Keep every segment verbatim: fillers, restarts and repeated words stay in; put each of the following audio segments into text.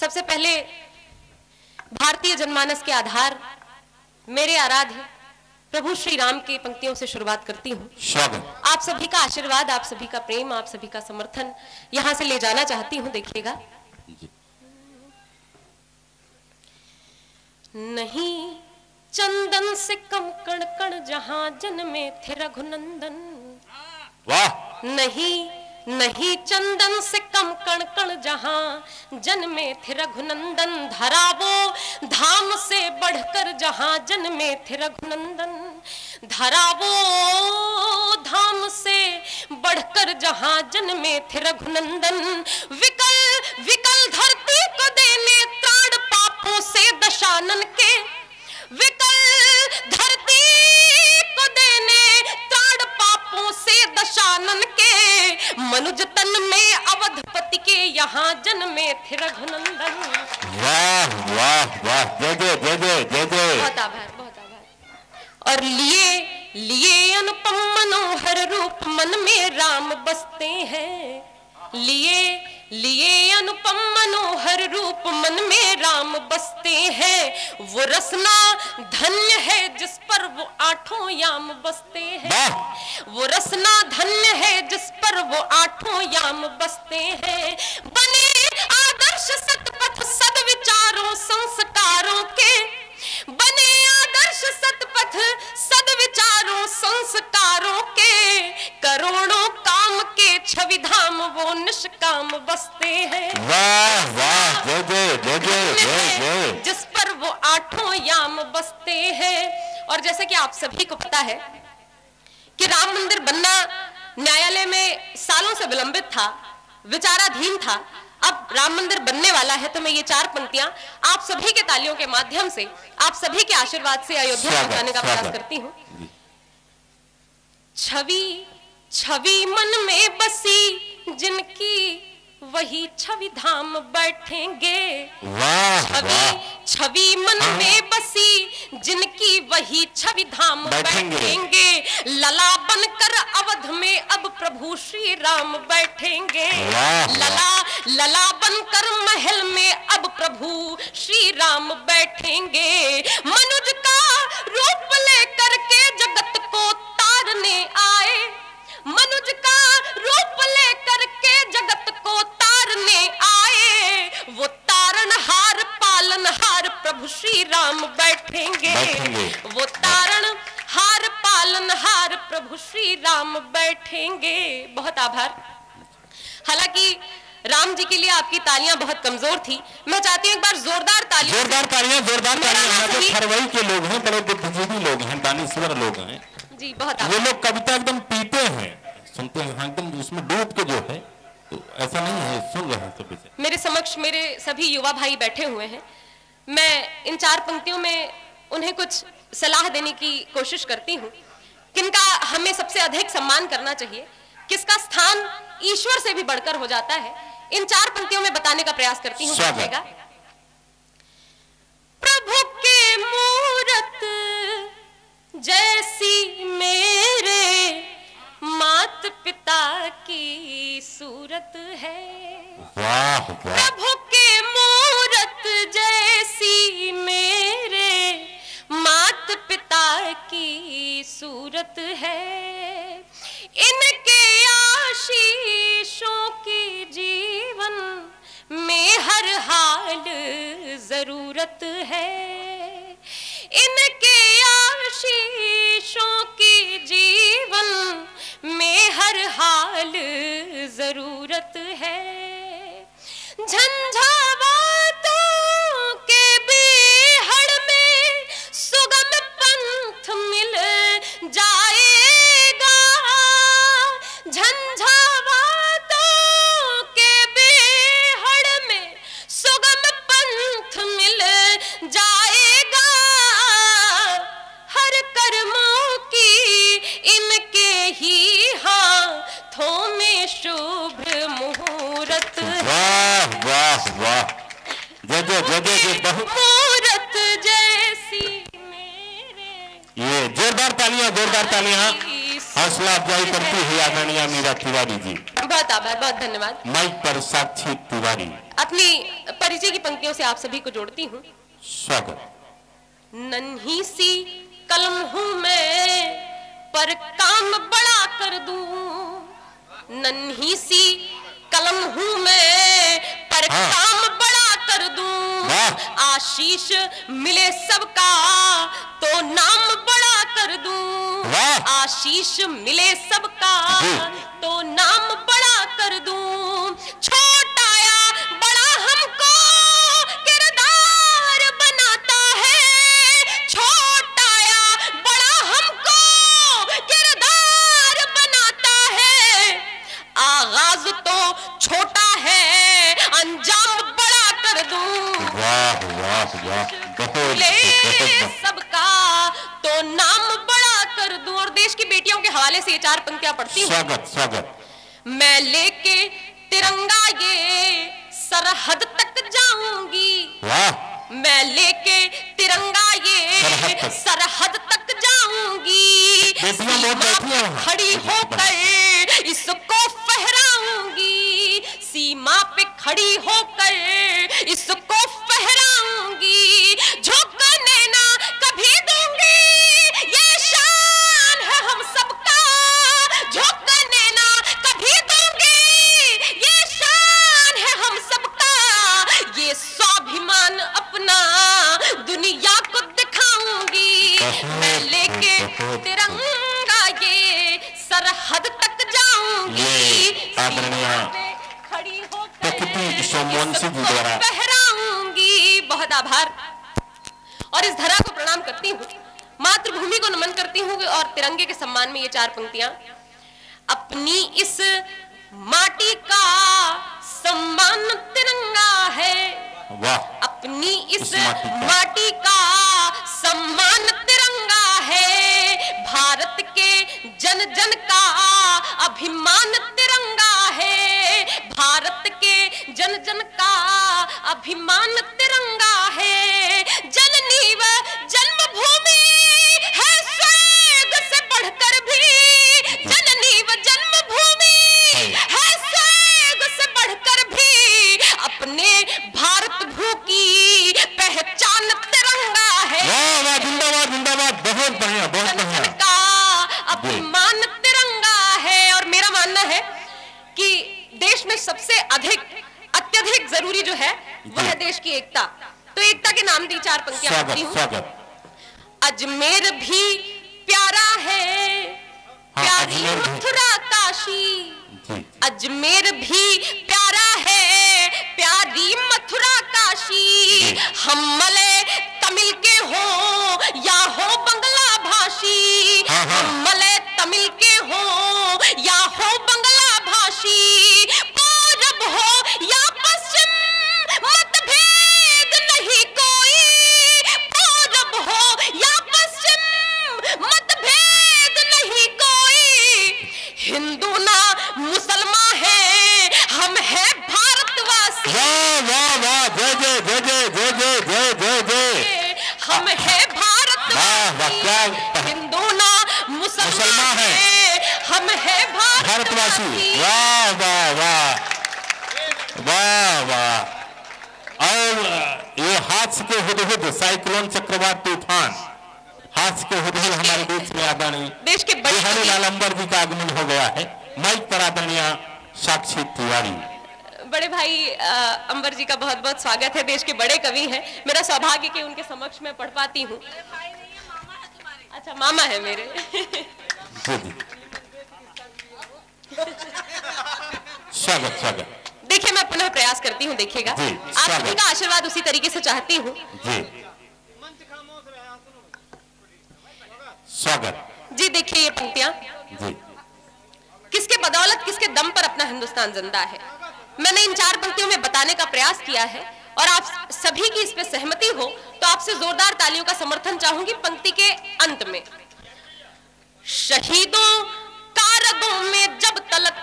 सबसे पहले भारतीय जनमानस के आधार मेरे आराध्य प्रभु श्री राम की पंक्तियों से शुरुआत करती हूँ। आप सभी का आशीर्वाद, आप सभी का प्रेम, आप सभी का समर्थन यहाँ से ले जाना चाहती हूँ। देखिएगा, नहीं चंदन से कम कण कण जहाँ जन्मे थे रघुनंदन। वाह! नहीं नहीं चंदन से कम कण कण जहां जन्मे थे रघुनंदन, धरा वो धाम से बढ़कर जहां जन्मे थे रघुनंदन, धरा वो धाम से बढ़कर जहां जन्मे थे रघुनंदन। विकल विकल धरती को देने त्राण पापों से दशानन के, विकल धरती को देने त्राण पापों से दशानन के, मनुज तन में अवधपति के यहाँ जन्मे थे रघुनंदन। वाह वाह वाह, जय जय जय जय जय जय। बहुत आभार, बहुत आभार। और लिए लिए अनुपम मनोहर रूप मन में राम बसते हैं, लिए लिए अनुपम मनोहर रूप मन में राम बसते हैं, वो रसना धन्य है जिस पर वो आठों याम बसते हैं, वो रसना धन्य है जिस पर वो आठों याम बसते हैं। बने आदर्श सतपथ सदविचारों संस्कारों के, बने आदर्श सतपथ सदविचारों संस्कारों के, करोड़ों काम के छविधाम वो निष्काम बसते हैं। वाह वाह, जय जय जय जय। जिस पर वो आठों याम बसते हैं। और जैसे कि आप सभी को पता है कि राम मंदिर बनना न्यायालय में सालों से विलंबित था, विचाराधीन था। अब राम मंदिर बनने वाला है, तो मैं ये चार पंक्तियां आप सभी के तालियों के माध्यम से, आप सभी के आशीर्वाद से अयोध्या पहुंचाने का प्रयास करती हूँ। छवि छवि मन में बसी जिनकी वही छवि धाम बैठेंगे, छवि छवि मन में बसी जिनकी वही छवि धाम बैठेंगे, लला बनकर अवध में अब प्रभु श्री राम बैठेंगे, लला लला बनकर महल में अब प्रभु श्री राम बैठेंगे। मनुज का रूप लेकर के जगत को तारने आए, मनुज का रूप लेकर के जगत को तारने आए, वो तारणहार पालनहार प्रभु श्री राम बैठेंगे, वो तारणहार पालनहार प्रभु श्री राम बैठेंगे। बहुत आभार। हालांकि राम जी के लिए आपकी तालियां बहुत कमजोर थी, मैं चाहती हूँ एक बार जोरदार ताली, जोरदार तालियां, जोरदार तालियां। फरवई के लोग हैं, बड़े बुद्धिजीवी लोग हैं, दानिश्वर लोग हैं जी, बहुत। ये लोग कविता एकदम पीते हैं, सुनते हैं एकदम, उसमें डूब के जो है, तो ऐसा नहीं है सुन रहे हैं सभी से। मेरे समक्ष मेरे सभी युवा भाई बैठे हुए हैं, मैं इन चार पंक्तियों में उन्हें कुछ सलाह देने की कोशिश करती हूँ। किनका हमें सबसे अधिक सम्मान करना चाहिए, किसका स्थान ईश्वर से भी बढ़कर हो जाता है, इन चार पंक्तियों में बताने का प्रयास करती हूँ। प्रभु के मूरत जैसी मेरे मात पिता की सूरत है, प्रभु के मूरत जैसी मेरे मात पिता की सूरत है, इनके आशीषों की जीवन में हर हाल जरूरत है, इनके आशीषों की जीवन में हर हाल जरूरत है। झंझावातों के बेहड़ में सुगम पंथ मिल जाए, झंझावातों के बेहड़ में सुगम पंथ मिल जाएगा, हर कर्मों की इनके ही हाथों में शुभ मुहूर्त। वाह वाह वाह, जय जय जय जय। बहुत मुहूर्त जैसी मेरे, ये जोरदार तालियां, जोरदार तालियां। हौसला अफजाई करती हुई आदरणीय मीरा तिवारी जी, बहुत आभार, बहुत धन्यवाद। माइक पर साक्षी तिवारी, अपनी परिचय की पंक्तियों से आप सभी को जोड़ती हूँ। स्वागत। नन्ही सी कलम हूँ मैं पर काम बड़ा कर दूं, नन्ही सी कलम हूँ मैं पर हाँ। काम बड़ा कर दूं, आशीष मिले सबका तो नाम बड़ा कर दूं, आशीष मिले सबका तो नाम बड़ा कर दूं, छोटाया बड़ा हमको किरदार बनाता है, छोटाया बड़ा हमको किरदार बनाता है, आगाज तो छोटा है अंजाम बड़ा कर दूं, वाह वाह वाह, बहुत सबका तो नाम और देश की बेटियों के हवाले से ये चार पंक्तियां पढ़ती हूं। स्वागत, स्वागत। मैं लेके तिरंगा ये सरहद तक जाऊंगी, मैं लेके तिरंगा ये सरहद तक जाऊंगी, खड़ी होकर इसको फहराऊंगी, सीमा पे खड़ी होकर इसको फहराऊंगी, झुकने ना कभी दूंगी, ये हम सबका झुकने ना कभी दूंगी, ये शान है हम सबका, ये स्वाभिमान अपना दुनिया को दिखाऊंगी, मैं लेके तिरंगा ये सरहद तक जाऊंगी, खड़ी होकर फहराऊंगी। बहुत आभार और इस धरा को प्रणाम करती हूँ, मातृभूमि को नमन करती हूँ और तिरंगे के सम्मान में ये चार पंक्तियां। अपनी इस माटी का सम्मान तिरंगा है, अपनी इस माटी का सम्मान तिरंगा है, भारत के जन जन का अभिमान तिरंगा है, भारत के जन जन का अभिमान तिरंगा है, जननी व जन्मभूमि है स्वर्ग से बढ़कर भी, जननी व जन्मभूमि है स्वर्ग से बढ़कर भी, अपने भारत भू की पहचान तिरंगा है, जिंदाबाद जिंदाबाद, बहुत बढ़िया, बहुत बढ़िया, का अपमान तिरंगा है। और मेरा मानना है कि देश में सबसे अधिक अत्यधिक जरूरी जो है वह देश की एकता, तो एकता के नाम दी चार पंक्तियां पढ़ती हूं। अजमेर भी प्यारा है प्यारी मथुरा काशी, अजमेर भी प्यारा है प्यारी मथुरा काशी, हम मलय तमिल के हो या हो बंगला भाषी, हम मलय तमिल के हो या हो बंगला भाषी, पूरब हो या पश्चिम मतभेद नहीं कोई, पूरब हो या पश्चिम मतभेद नहीं कोई, हिंदू ना मुसलमान है हम हैं भारतवासी, वाह वाह वाह, जय जय जय जय जय जय जय जय जय, हम हैं भारतवासी, हिंदू ना मुसलमान है हम हैं भारतवासी, वाह वाह वाह वाह वाह। और ये हाथ के हुदहुद साइक्लोन चक्रवात तूफान, हाथ के हुदहुद हमारे देश में आदरणीय देश के बिहारी लालंबर जी का आगमन हो गया है। माइक पर आदरणीय साक्षी तिवारी। बड़े भाई अंबर जी का बहुत बहुत स्वागत है, देश के बड़े कवि हैं, मेरा सौभाग्य कि उनके समक्ष मैं पढ़ पाती हूँ। अच्छा, मामा है मेरे। स्वागत स्वागत। देखिए, मैं पुनः प्रयास करती हूँ, देखिएगा, आप सभी का आशीर्वाद उसी तरीके से चाहती हूँ। स्वागत जी। देखिए ये पंक्तियाँ, किसके बदौलत किसके दम पर अपना हिंदुस्तान जिंदा है, मैंने इन चार पंक्तियों में बताने का प्रयास किया है और आप सभी की इस पे सहमति हो तो आपसे जोरदार तालियों का समर्थन चाहूंगी। पंक्ति के अंत में, शहीदों कारगों में जब तलक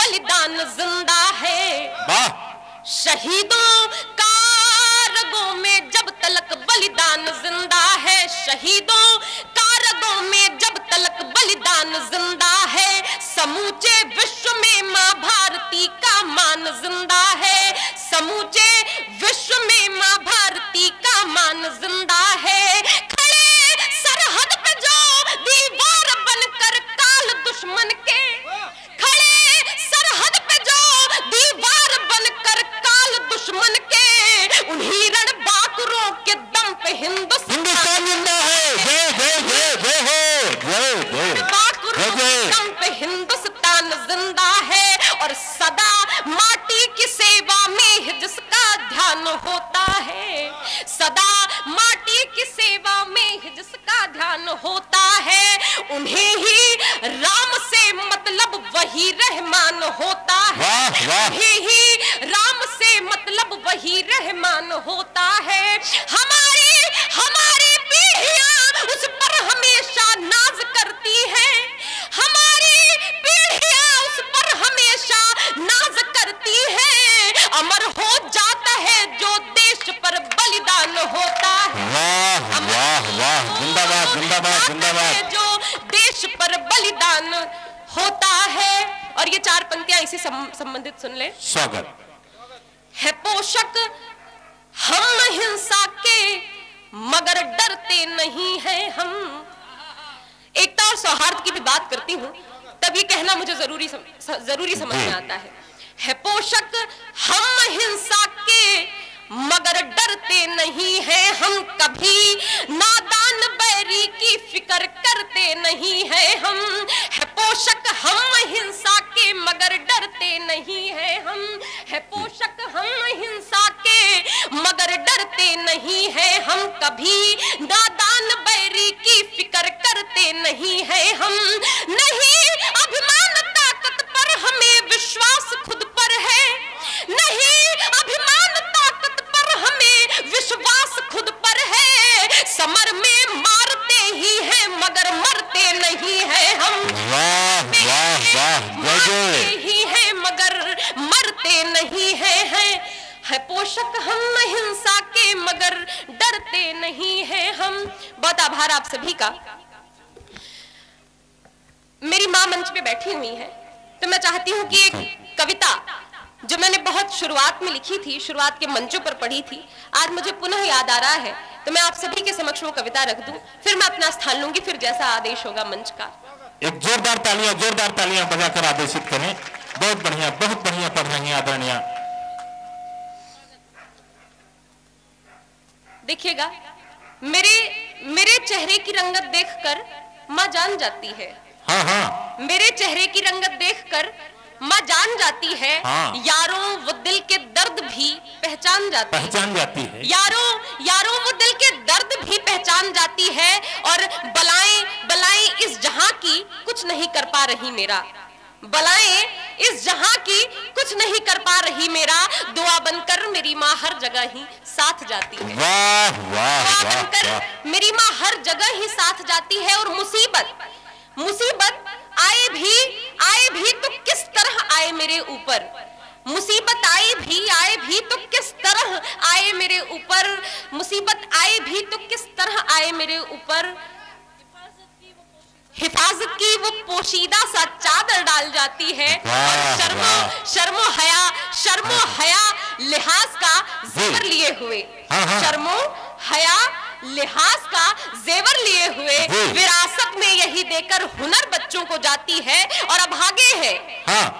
बलिदान जिंदा है, शहीदों कारगों में जब तलक बलिदान जिंदा है, शहीदों कारगों में जब तलक बलिदान जिंदा ध्यान होता है सदा माटी की सेवा में, जिसका ध्यान होता है उन्हें ही राम से मतलब वही रहमान होता है, उन्हें ही राम से मतलब वही रहमान होता है। हमारी हमारी पीढ़ियां उस पर हमेशा नाज करती हैं, हमारी पीढ़ियां उस पर हमेशा नाज करती हैं। अमर हो जाता है जो देश पर बलिदान होता है, वाह वाह वाह, जिंदाबाद जिंदाबाद जिंदाबाद, जो देश पर बलिदान होता है। और ये चार पंक्तियां इसी संबंधित सुन ले। स्वागत है पोषक हम हिंसा के, मगर डरते नहीं है हम। एकता और सौहार्द की भी बात करती हूँ, तब ये कहना मुझे जरूरी सम, जरूरी समझ में आता है। है पोषक हम हिंसा के, मगर डरते नहीं है हम। कभी नादान बैरी की फिक्र करते नहीं है हम। है पोषक हम हिंसा के, मगर डरते नहीं है हम। है पोषक हम हिंसा के, मगर डरते नहीं है हम। कभी नादान बैरी की फिक्र करते नहीं है हम। नहीं अभिमान ताकत पर, हमें विश्वास खुद पर है। नहीं अभिमान ताकत पर, हमें विश्वास खुद पर है। समर में मारते ही हैं मगर मरते नहीं है हम। वाह वाह वाह, मारते ही हैं मगर मरते नहीं है, है। है पोषक हम हिंसा के, मगर डरते नहीं है हम। बहुत आभार आप सभी का। मेरी माँ मंच पे बैठी हुई है, तो मैं चाहती हूँ कि एक कविता जो मैंने बहुत शुरुआत में लिखी थी, शुरुआत के मंचों पर पढ़ी थी, आज मुझे पुनः याद आ रहा है, तो मैं आप सभी के समक्ष वो कविता रख दूं, फिर मैं अपना स्थान लूंगी, फिर जैसा आदेश होगा मंच का। एक जोरदार तालियां, जोरदार तालियां बजाकर आदेशित करें। बहुत बढ़िया, बहुत बढ़िया पढ़ रही हैं आदरणीय। देखिएगा, मेरे मेरे चेहरे की रंगत देखकर माँ जान जाती है। हाँ हाँ, मेरे चेहरे की रंगत देखकर माँ जान जाती है। हाँ। यारों वो दिल के दर्द भी पहचान जाती पहचान जाती है, है। यारों यारों वो दिल के दर्द भी पहचान जाती है। और बलाएं बलाएं इस जहां की कुछ नहीं कर पा रही मेरा, बलाएं इस जहां की कुछ नहीं कर पा रही मेरा। दुआ बनकर मेरी माँ हर जगह ही साथ जाती है। वाह वाह, दुआ बनकर मेरी माँ हर जगह ही साथ जाती है। और मुसीबत मुसीबत आए भी आए भी तो किस तरह आए मेरे ऊपर, मुसीबत आए भी आए भी तो किस तरह आए मेरे ऊपर, मुसीबत आए भी तो किस तरह आए मेरे ऊपर। हिफाजत की वो पोशीदा सा चादर डाल जाती है। और शर्मो शर्मो हया शर्मो हया लिहाज का जेवर लिए हुए, शर्मो हया लिहाज का जेवर लिए हुए, विरासत में यही देकर हुनर बच्चों को जाती है। और अब आगे है,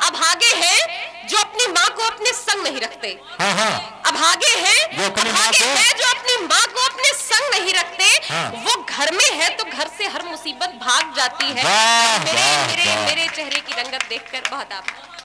अब आगे है जो अपनी माँ को अपने संग नहीं रखते। अब आगे है, आगे है जो अपनी माँ को अपने संग नहीं रखते। वो घर में है तो घर से हर मुसीबत भाग जाती है। मेरे मेरे मेरे चेहरे की रंगत देखकर बहुत आभार।